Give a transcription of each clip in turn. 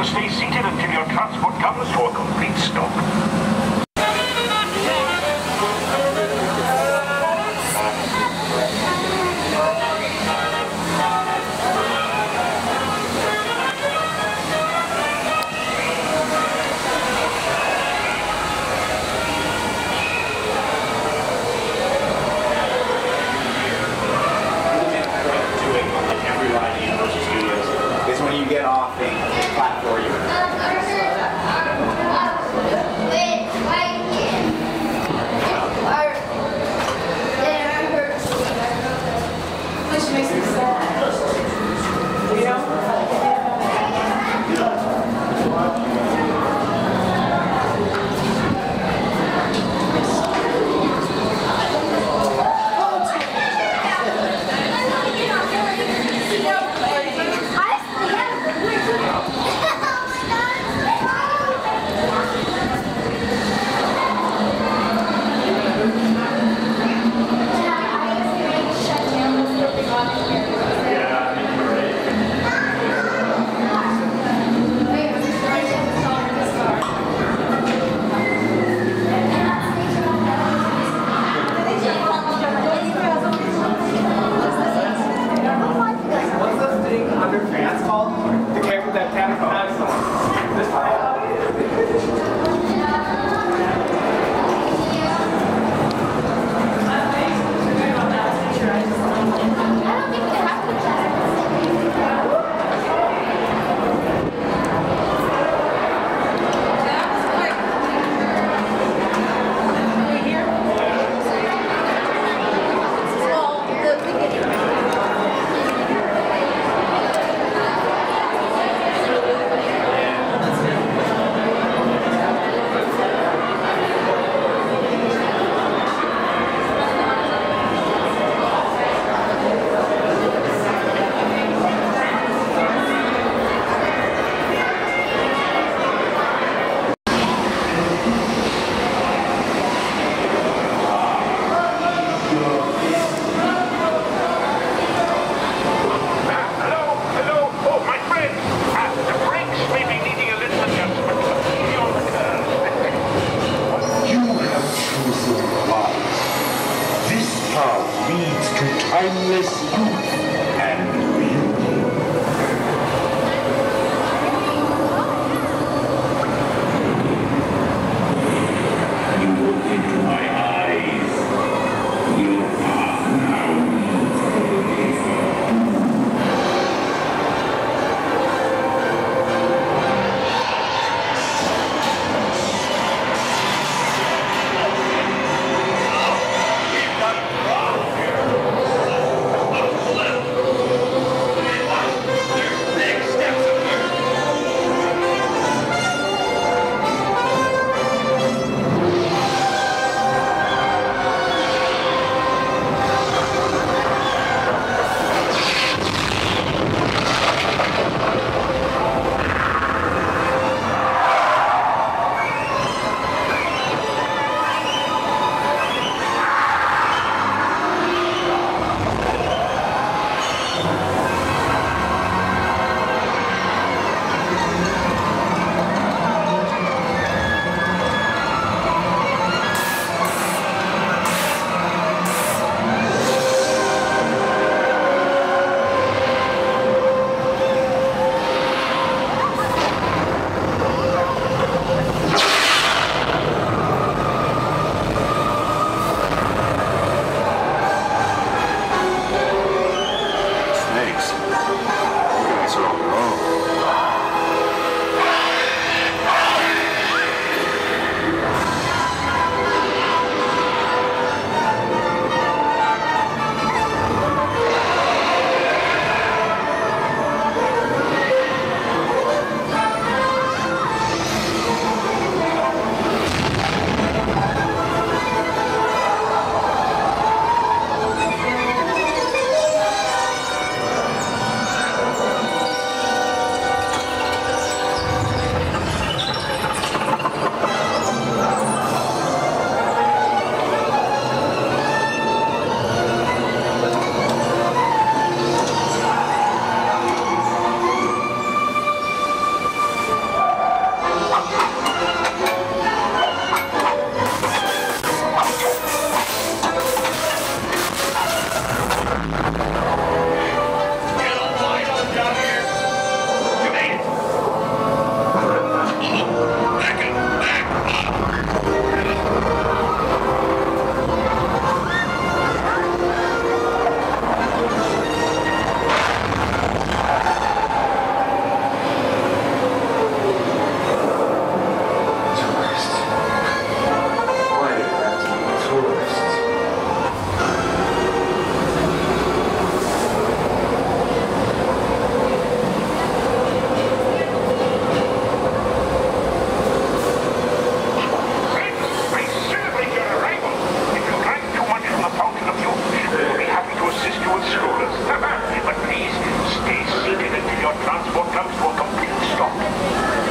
to stay seated until your transport comes to a complete stop. Get off the flat for you. Which makes me sad. You strollers. But please, stay seated until your transport comes to a complete stop.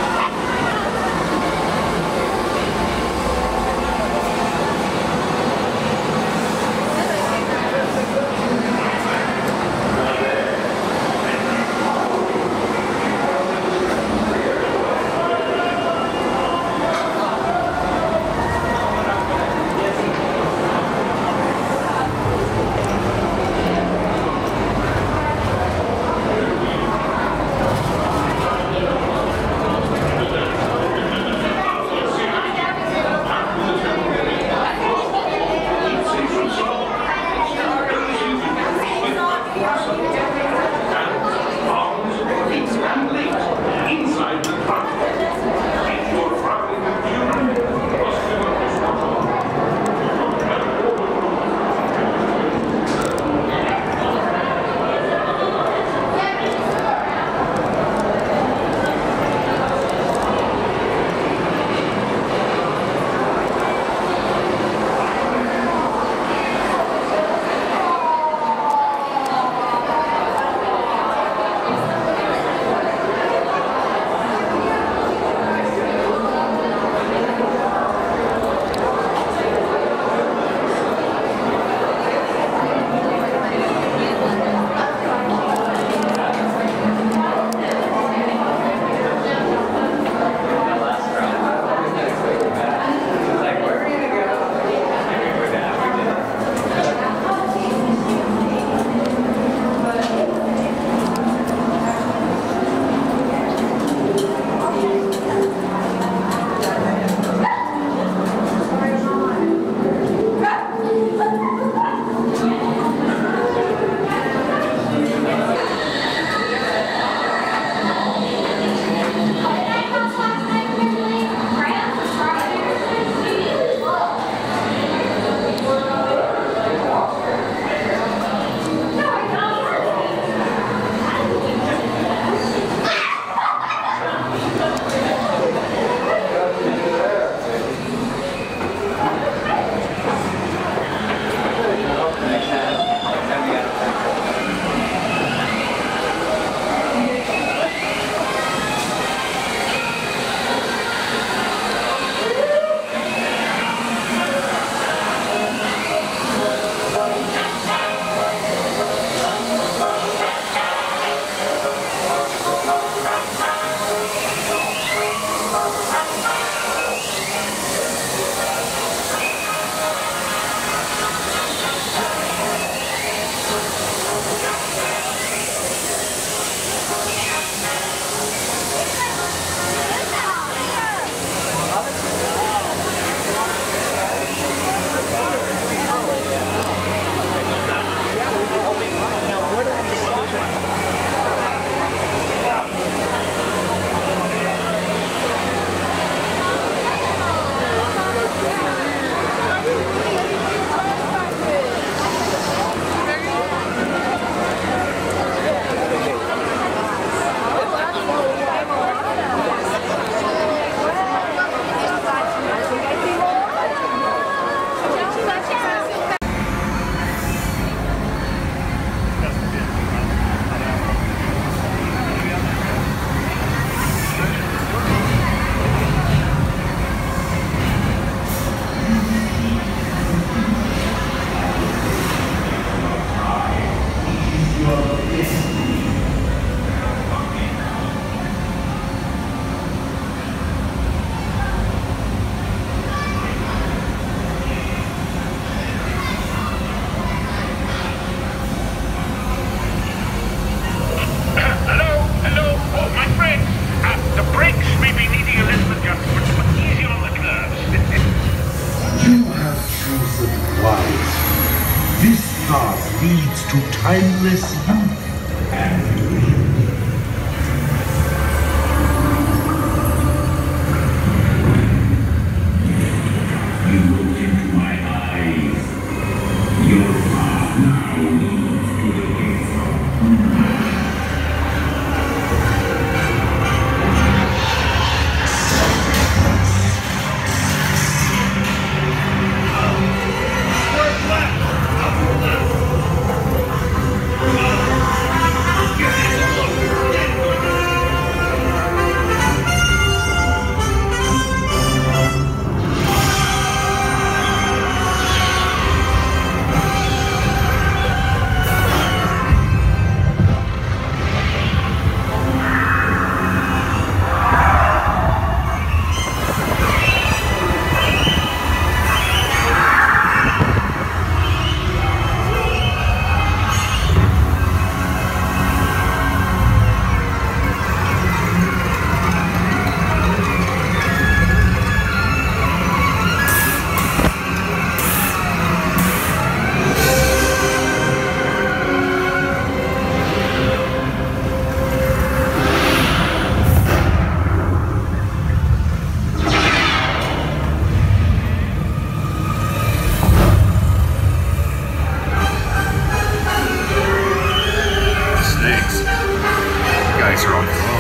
guys are on your own.